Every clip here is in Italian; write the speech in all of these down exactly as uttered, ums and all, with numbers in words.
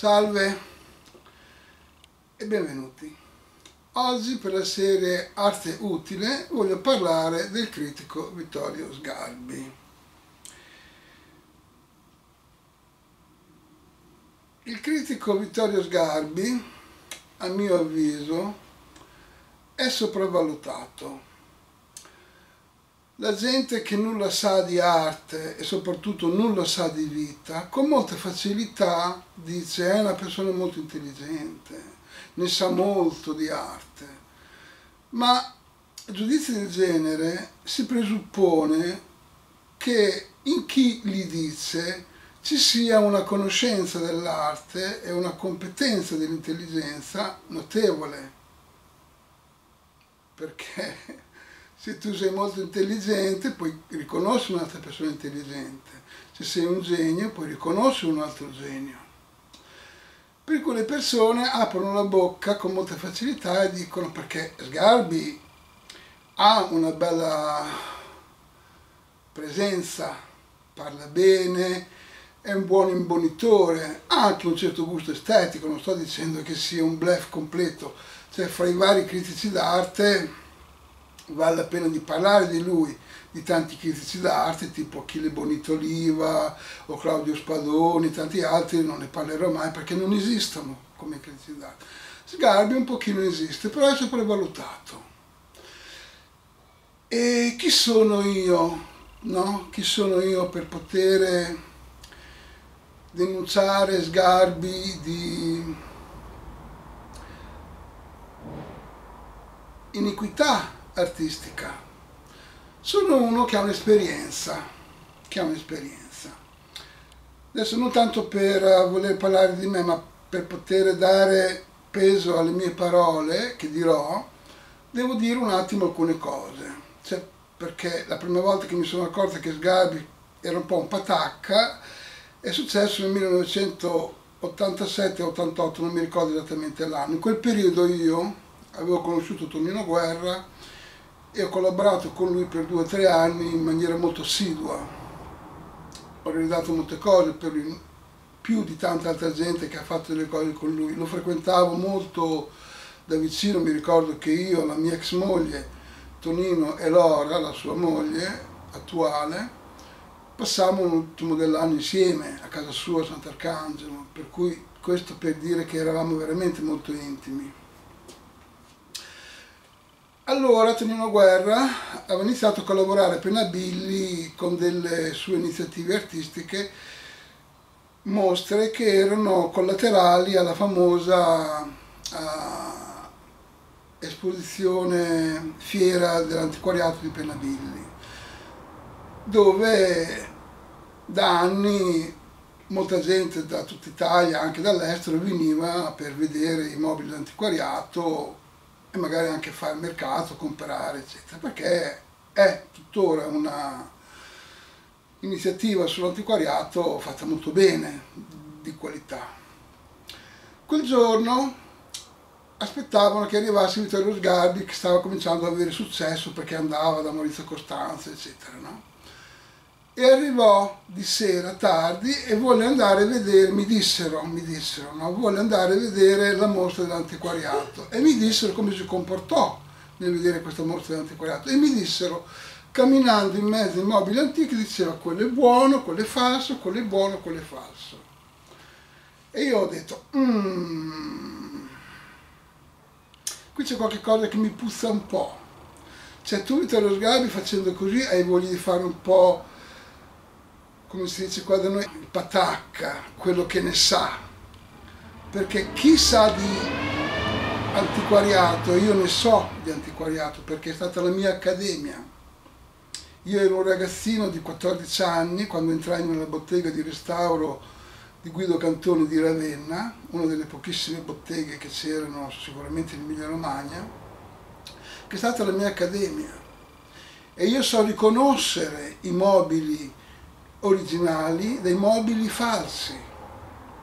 Salve e benvenuti. Oggi per la serie Arte Utile voglio parlare del critico Vittorio Sgarbi. Il critico Vittorio Sgarbi, a mio avviso, è sopravvalutato. La gente che nulla sa di arte e soprattutto nulla sa di vita, con molta facilità dice è una persona molto intelligente, ne sa molto di arte. Ma giudizi del genere si presuppone che in chi li dice ci sia una conoscenza dell'arte e una competenza dell'intelligenza notevole. Perché? Se tu sei molto intelligente, puoi riconoscere un'altra persona intelligente. Se sei un genio, puoi riconoscere un altro genio. Per cui le persone aprono la bocca con molta facilità e dicono perché Sgarbi ha una bella presenza, parla bene, è un buon imbonitore, ha anche un certo gusto estetico, non sto dicendo che sia un bluff completo. Cioè, fra i vari critici d'arte vale la pena di parlare di lui, di tanti critici d'arte tipo Achille Bonito Oliva o Claudio Spadoni, tanti altri non ne parlerò mai perché non esistono come critici d'arte. Sgarbi un pochino esiste, però è sopravvalutato. E chi sono io? No? Chi sono io per poter denunciare Sgarbi di iniquità artistica? Sono uno che ha un'esperienza, che ha un'esperienza. Adesso non tanto per voler parlare di me, ma per poter dare peso alle mie parole che dirò, devo dire un attimo alcune cose. Cioè, perché la prima volta che mi sono accorta che Sgarbi era un po' un patacca è successo nel millenovecentottantasette ottantotto, non mi ricordo esattamente l'anno. In quel periodo io avevo conosciuto Tonino Guerra e ho collaborato con lui per due o tre anni in maniera molto assidua. Ho realizzato molte cose per lui, più di tanta altra gente che ha fatto delle cose con lui. Lo frequentavo molto da vicino, mi ricordo che io, la mia ex moglie, Tonino e Laura, la sua moglie attuale, passammo l'ultimo dell'anno insieme a casa sua a Sant'Arcangelo, per cui questo per dire che eravamo veramente molto intimi. Allora Tonino Guerra aveva iniziato a collaborare a Penabilli con delle sue iniziative artistiche, mostre che erano collaterali alla famosa uh, esposizione fiera dell'antiquariato di Penabilli, dove da anni molta gente da tutta Italia, anche dall'estero, veniva per vedere i mobili dell'antiquariato e magari anche fare il mercato, comprare, eccetera, perché è tuttora una iniziativa sull'antiquariato fatta molto bene, di qualità. Quel giorno aspettavano che arrivasse Vittorio Sgarbi, che stava cominciando ad avere successo perché andava da Maurizio Costanzo, eccetera, no? E arrivò di sera tardi e volle andare a vedere, mi dissero, mi dissero, no? Volle andare a vedere la mostra dell'antiquariato e mi dissero come si comportò nel vedere questa mostra dell'antiquariato e mi dissero, camminando in mezzo ai mobili antichi, diceva quello è buono, quello è falso, quello è buono, quello è falso. E io ho detto, mm, qui c'è qualche cosa che mi puzza un po'. Cioè tu, Vittorio Sgarbi, facendo così hai voglia di fare un po', come si dice qua da noi, il patacca, quello che ne sa, perché chi sa di antiquariato, io ne so di antiquariato perché è stata la mia accademia. Io ero un ragazzino di quattordici anni quando entrai nella bottega di restauro di Guido Cantoni di Ravenna, una delle pochissime botteghe che c'erano sicuramente in Emilia Romagna, che è stata la mia accademia, e io so riconoscere i mobili originali dei mobili falsi.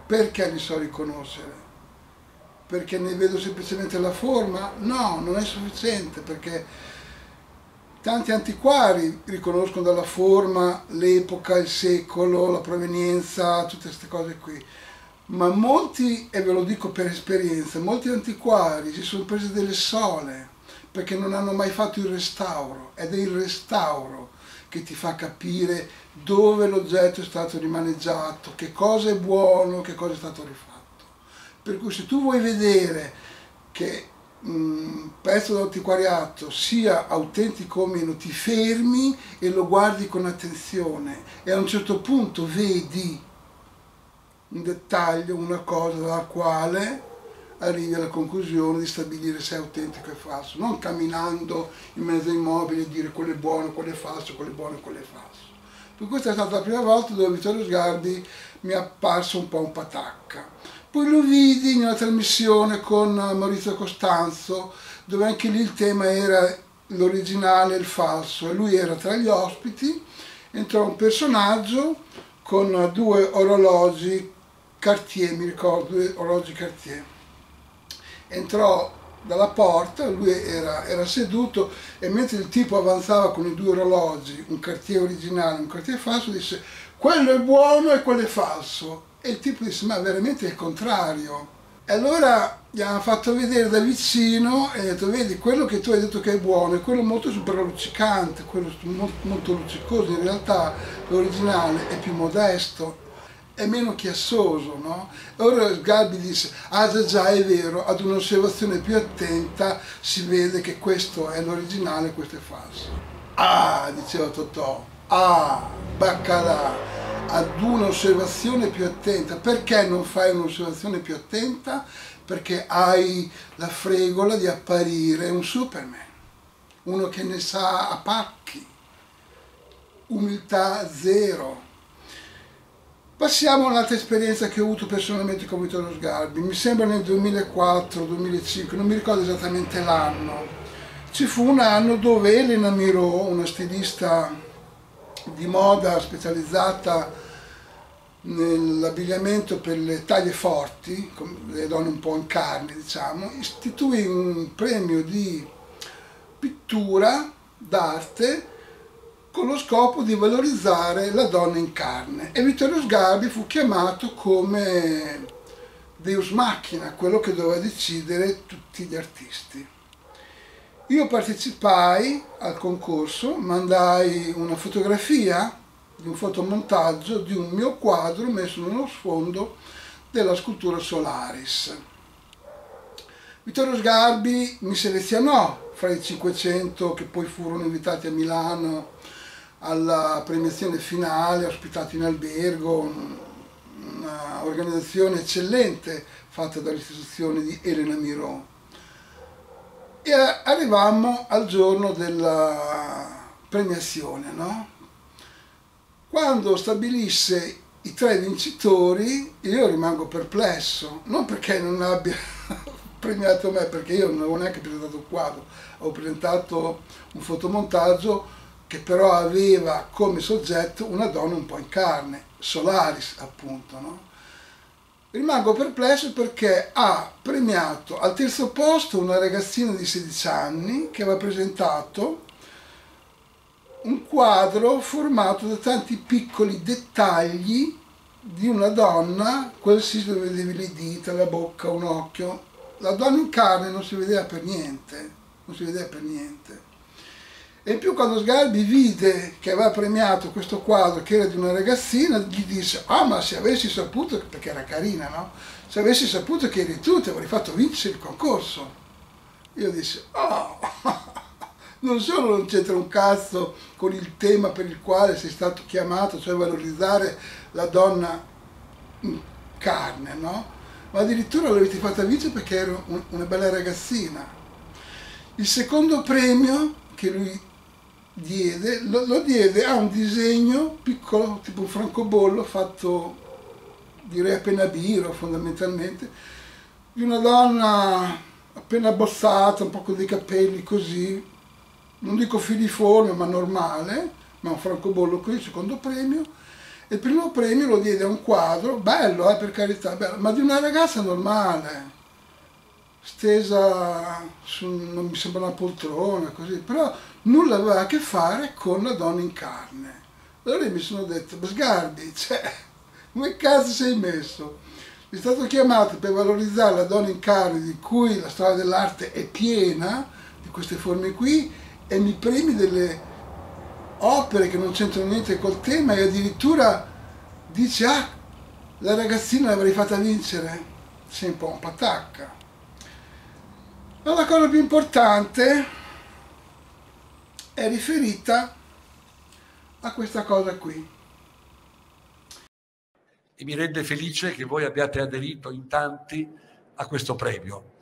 Perché li so riconoscere? Perché ne vedo semplicemente la forma? No, non è sufficiente, perché tanti antiquari riconoscono dalla forma l'epoca, il secolo, la provenienza, tutte queste cose qui, ma molti, e ve lo dico per esperienza, molti antiquari si sono presi delle sole perché non hanno mai fatto il restauro, ed è il restauro che ti fa capire dove l'oggetto è stato rimaneggiato, che cosa è buono, che cosa è stato rifatto. Per cui se tu vuoi vedere che un pezzo d'antiquariato sia autentico o meno, ti fermi e lo guardi con attenzione e a un certo punto vedi un dettaglio, una cosa dalla quale arrivi alla conclusione di stabilire se è autentico o falso, non camminando in mezzo ai mobili e dire quello è buono, quello è falso, quello è buono e quello è falso. Per questa è stata la prima volta dove Vittorio Sgarbi mi è apparso un po' un patacca. Poi lo vidi in una trasmissione con Maurizio Costanzo, dove anche lì il tema era l'originale e il falso, e lui era tra gli ospiti. Entrò un personaggio con due orologi Cartier, mi ricordo, due orologi Cartier. Entrò dalla porta, lui era, era seduto, e mentre il tipo avanzava con i due orologi, un Cartier originale e un Cartier falso, disse quello è buono e quello è falso. E il tipo disse ma veramente è il contrario. E allora gli hanno fatto vedere da vicino e gli hanno detto vedi, quello che tu hai detto che è buono è quello molto super luccicante, quello molto luccicoso, in realtà l'originale è più modesto, è meno chiassoso, no? E ora Sgarbi disse ah già già è vero, ad un'osservazione più attenta si vede che questo è l'originale e questo è falso. Ah, diceva Totò, ah, baccalà, ad un'osservazione più attenta. Perché non fai un'osservazione più attenta? Perché hai la fregola di apparire un Superman, uno che ne sa a pacchi, umiltà zero. Passiamo all'altra esperienza che ho avuto personalmente con Vittorio Sgarbi, mi sembra nel duemilaquattro duemilacinque, non mi ricordo esattamente l'anno. Ci fu un anno dove Elena Miró, una stilista di moda specializzata nell'abbigliamento per le taglie forti, le donne un po' in carne, diciamo, istituì un premio di pittura d'arte con lo scopo di valorizzare la donna in carne, e Vittorio Sgarbi fu chiamato come Deus Machina, quello che doveva decidere tutti gli artisti. Io partecipai al concorso, mandai una fotografia di un fotomontaggio di un mio quadro messo nello sfondo della scultura Solaris. Vittorio Sgarbi mi selezionò fra i cinquecento che poi furono invitati a Milano alla premiazione finale, ospitato in albergo, un'organizzazione eccellente fatta dall'istituzione di Elena Miró. E arrivammo al giorno della premiazione, no? Quando stabilisse i tre vincitori io rimango perplesso, non perché non abbia premiato me, perché io non avevo neanche presentato un quadro, avevo presentato un fotomontaggio che però aveva come soggetto una donna un po' in carne, Solaris appunto, no? Rimango perplesso perché ha premiato al terzo posto una ragazzina di sedici anni che aveva presentato un quadro formato da tanti piccoli dettagli di una donna, qualsiasi, dove vedevi le dita, la bocca, un occhio. La donna in carne non si vedeva per niente, non si vedeva per niente. E in più quando Sgarbi vide che aveva premiato questo quadro che era di una ragazzina, gli disse ah ma se avessi saputo, perché era carina, no? Se avessi saputo che eri tu ti avrei fatto vincere il concorso. Io dissi oh, non solo non c'entra un cazzo con il tema per il quale sei stato chiamato, cioè valorizzare la donna in carne, no? Ma addirittura l'avete fatta vincere perché era una bella ragazzina. Il secondo premio che lui diede, lo, lo diede a un disegno piccolo, tipo un francobollo fatto direi a Penabilli fondamentalmente, di una donna appena abbozzata, un po' con dei capelli così, non dico filiforme ma normale, ma un francobollo qui, secondo premio. E il primo premio lo diede a un quadro, bello eh, per carità, bello, ma di una ragazza normale, stesa su, non mi sembra, una poltrona, così, però nulla aveva a che fare con la donna in carne. Allora mi sono detto, Sgarbi, cioè, come cazzo sei messo? è stato chiamato per valorizzare la donna in carne, di cui la storia dell'arte è piena, di queste forme qui, e mi premi delle opere che non c'entrano niente col tema, e addirittura dice: ah, la ragazzina l'avrei fatta vincere. Sei un po' un patacca. Ma la cosa più importante è riferita a questa cosa qui. E mi rende felice che voi abbiate aderito in tanti a questo premio.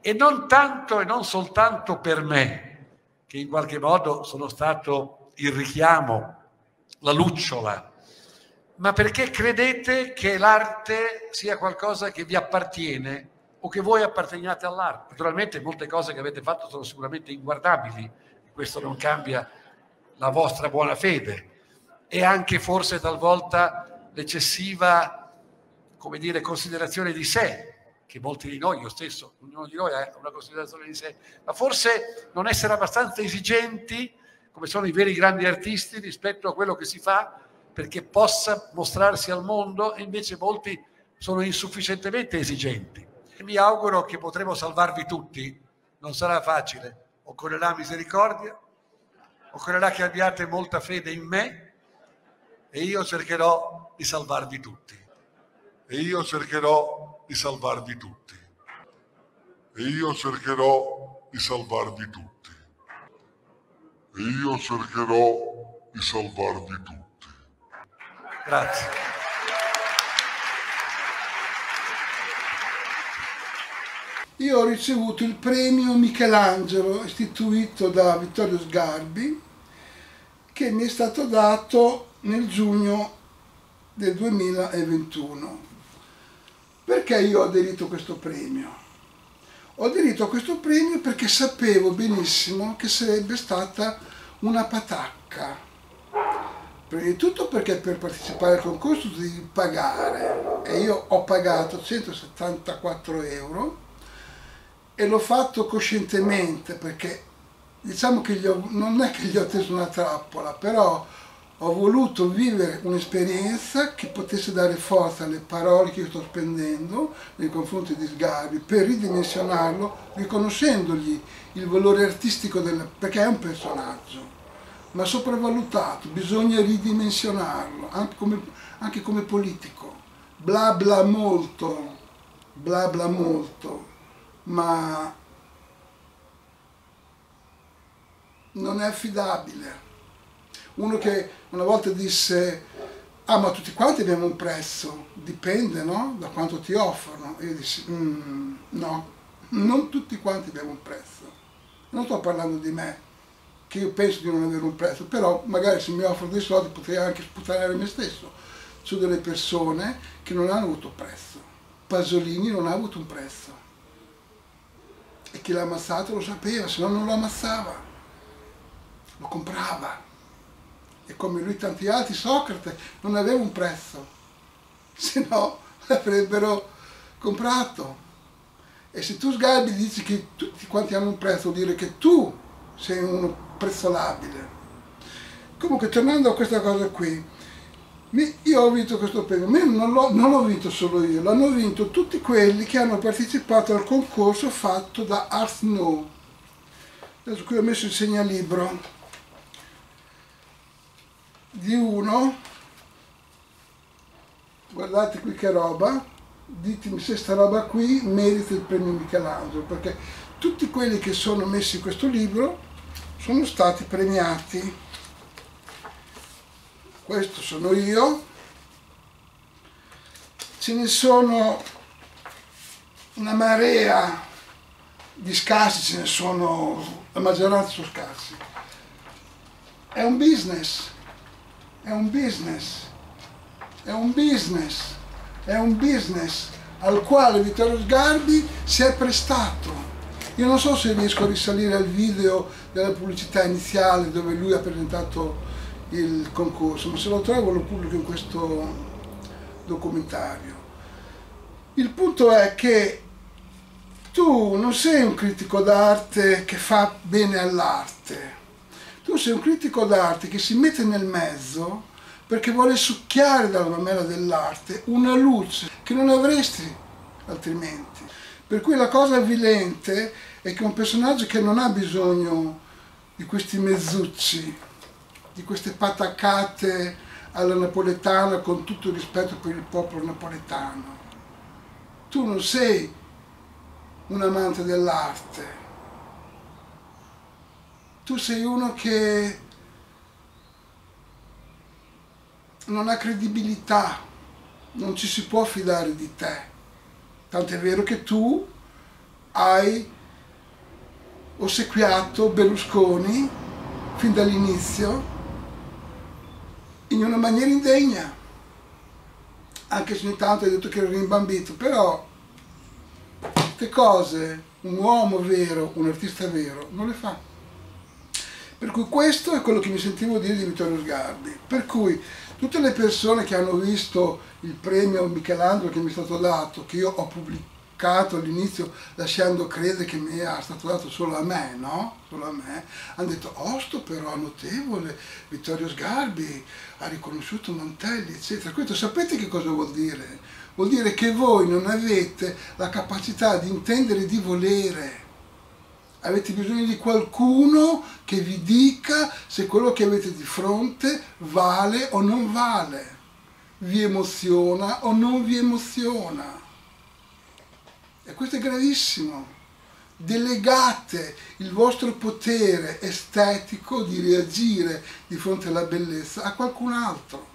E non tanto e non soltanto per me, che in qualche modo sono stato il richiamo, la lucciola, ma perché credete che l'arte sia qualcosa che vi appartiene o che voi apparteniate all'arte. Naturalmente molte cose che avete fatto sono sicuramente inguardabili, questo non cambia la vostra buona fede e anche forse talvolta l'eccessiva, come dire, considerazione di sé, che molti di noi, io stesso, ognuno di noi ha una considerazione di sé, ma forse non essere abbastanza esigenti, come sono i veri grandi artisti, rispetto a quello che si fa, perché possa mostrarsi al mondo, e invece molti sono insufficientemente esigenti. Mi auguro che potremo salvarvi tutti, non sarà facile, occorrerà misericordia, occorrerà che abbiate molta fede in me e io cercherò di salvarvi tutti. E io cercherò di salvarvi tutti. E io cercherò di salvarvi tutti. E io cercherò di salvarvi tutti. Grazie. Io ho ricevuto il premio Michelangelo, istituito da Vittorio Sgarbi, che mi è stato dato nel giugno del duemilaventuno. Perché io ho aderito a questo premio? Ho aderito a questo premio perché sapevo benissimo che sarebbe stata una patacca. Prima di tutto perché per partecipare al concorso devi pagare, e io ho pagato centosettantaquattro euro e l'ho fatto coscientemente, perché diciamo che gli ho, non è che gli ho teso una trappola, però ho voluto vivere un'esperienza che potesse dare forza alle parole che io sto spendendo nei confronti di Sgarbi, per ridimensionarlo, riconoscendogli il valore artistico, del, perché è un personaggio. Ma sopravvalutato, bisogna ridimensionarlo, anche come, anche come politico. Bla bla molto, bla bla molto, ma non è affidabile. Uno che una volta disse: ah, ma tutti quanti abbiamo un prezzo, dipende, no? Da quanto ti offrono. E io dissi: mm, no, non tutti quanti abbiamo un prezzo. Non sto parlando di me, che io penso di non avere un prezzo, però magari se mi offro dei soldi potrei anche sputare me stesso. Sono delle persone che non hanno avuto prezzo. Pasolini non ha avuto un prezzo. E chi l'ha ammazzato lo sapeva, se no non lo ammazzava. Lo comprava. E come lui tanti altri, Socrate non aveva un prezzo, se no l'avrebbero comprato. E se tu, Sgarbi, dici che tutti quanti hanno un prezzo, vuol dire che tu sei uno prezzolabile. Comunque, tornando a questa cosa qui, io ho vinto questo premio, non l'ho vinto solo io, l'hanno vinto tutti quelli che hanno partecipato al concorso fatto da Art Nou. Adesso qui ho messo il segnalibro di uno, guardate qui che roba, ditemi se sta roba qui merita il premio Michelangelo, perché tutti quelli che sono messi in questo libro sono stati premiati. Questo sono io, ce ne sono una marea di scarsi, ce ne sono, la maggioranza sono scarsi. È un business, è un business, è un business, è un business al quale Vittorio Sgarbi si è prestato. Io non so se riesco a risalire al video della pubblicità iniziale dove lui ha presentato il concorso, ma se lo trovo lo pubblico in questo documentario. Il punto è che tu non sei un critico d'arte che fa bene all'arte, tu sei un critico d'arte che si mette nel mezzo perché vuole succhiare dalla mammella dell'arte una luce. che non avresti altrimenti. Per cui la cosa avvilente è che un personaggio che non ha bisogno di questi mezzucci, di queste patacate alla napoletana, con tutto il rispetto per il popolo napoletano. Tu non sei un amante dell'arte, tu sei uno che non ha credibilità, non ci si può fidare di te. Tant'è vero che tu hai ossequiato Berlusconi fin dall'inizio in una maniera indegna, anche se ogni tanto hai detto che ero rimbambito, però queste cose un uomo vero, un artista vero, non le fa. Per cui questo è quello che mi sentivo dire di Vittorio Sgarbi, per cui tutte le persone che hanno visto il premio Michelangelo che mi è stato dato, che io ho pubblicato all'inizio lasciando credere che mi era stato dato solo a me, no? Solo a me, hanno detto, oh, sto però notevole, Vittorio Sgarbi ha riconosciuto Montelli, eccetera. Questo sapete che cosa vuol dire? Vuol dire che voi non avete la capacità di intendere e di volere. Avete bisogno di qualcuno che vi dica se quello che avete di fronte vale o non vale, vi emoziona o non vi emoziona. E questo è gravissimo. Delegate il vostro potere estetico di reagire di fronte alla bellezza a qualcun altro.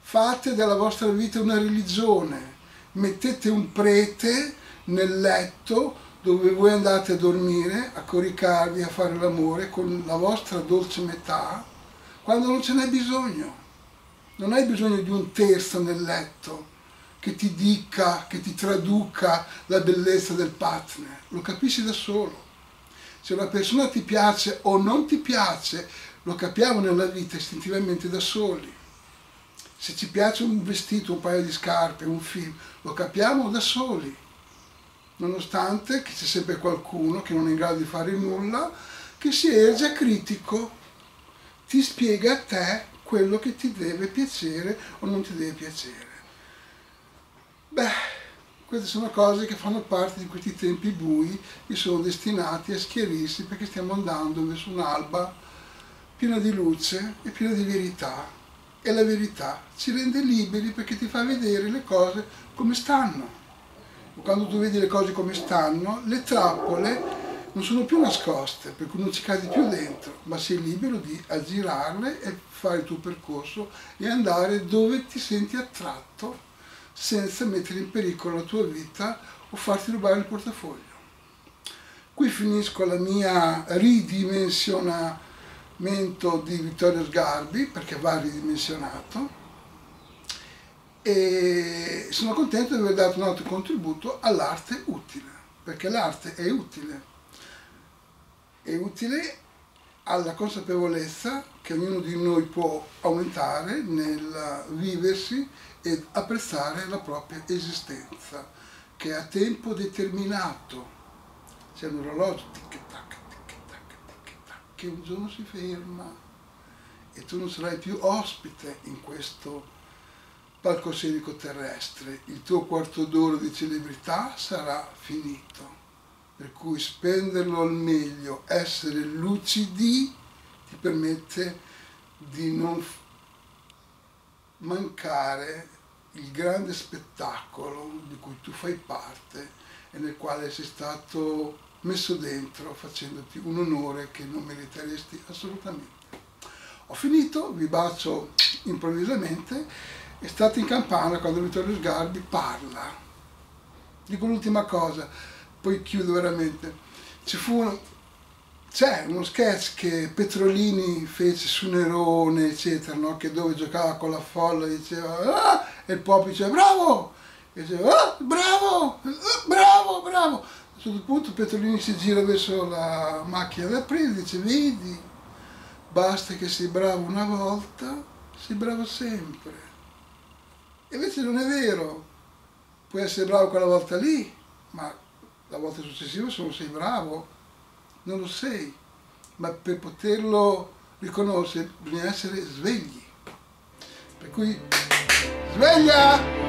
Fate della vostra vita una religione. Mettete un prete nel letto dove voi andate a dormire, a coricarvi, a fare l'amore con la vostra dolce metà, quando non ce n'è bisogno. Non hai bisogno di un terzo nel letto che ti dica, che ti traduca la bellezza del partner. Lo capisci da solo. Se una persona ti piace o non ti piace, lo capiamo nella vita istintivamente da soli. Se ci piace un vestito, un paio di scarpe, un film, lo capiamo da soli. Nonostante che c'è sempre qualcuno che non è in grado di fare nulla, che si erge critico, ti spiega a te quello che ti deve piacere o non ti deve piacere. Beh, queste sono cose che fanno parte di questi tempi bui che sono destinati a schiarirsi, perché stiamo andando verso un'alba piena di luce e piena di verità, e la verità ci rende liberi perché ti fa vedere le cose come stanno. Quando tu vedi le cose come stanno, le trappole non sono più nascoste, per cui non ci cadi più dentro, ma sei libero di aggirarle e fare il tuo percorso e andare dove ti senti attratto, senza mettere in pericolo la tua vita o farti rubare il portafoglio. Qui finisco la mia ridimensionamento di Vittorio Sgarbi, perché va ridimensionato. E sono contento di aver dato un altro contributo all'arte utile, perché l'arte è utile, è utile alla consapevolezza che ognuno di noi può aumentare nel viversi e apprezzare la propria esistenza, che è a tempo determinato. C'è un orologio tic-tac, tic-tac, tic-tac, che un giorno si ferma e tu non sarai più ospite in questo palcoscenico terrestre, il tuo quarto d'ora di celebrità sarà finito, per cui spenderlo al meglio, essere lucidi, ti permette di non mancare il grande spettacolo di cui tu fai parte e nel quale sei stato messo dentro facendoti un onore che non meriteresti assolutamente. Ho finito, vi bacio improvvisamente. È stato in campana quando Vittorio Sgarbi parla. Dico l'ultima cosa, poi chiudo veramente. Ci fu uno, c'è uno sketch che Petrolini fece su Nerone, eccetera, no? Che dove giocava con la folla, diceva ah! E il popolo diceva bravo! E diceva ah, bravo! Ah, bravo, bravo! A un certo punto Petrolini si gira verso la macchina da presa e dice vedi, basta che sei bravo una volta, sei bravo sempre. E invece non è vero, puoi essere bravo quella volta lì, ma la volta successiva se non sei bravo, non lo sei. Ma per poterlo riconoscere bisogna essere svegli. Per cui, sveglia!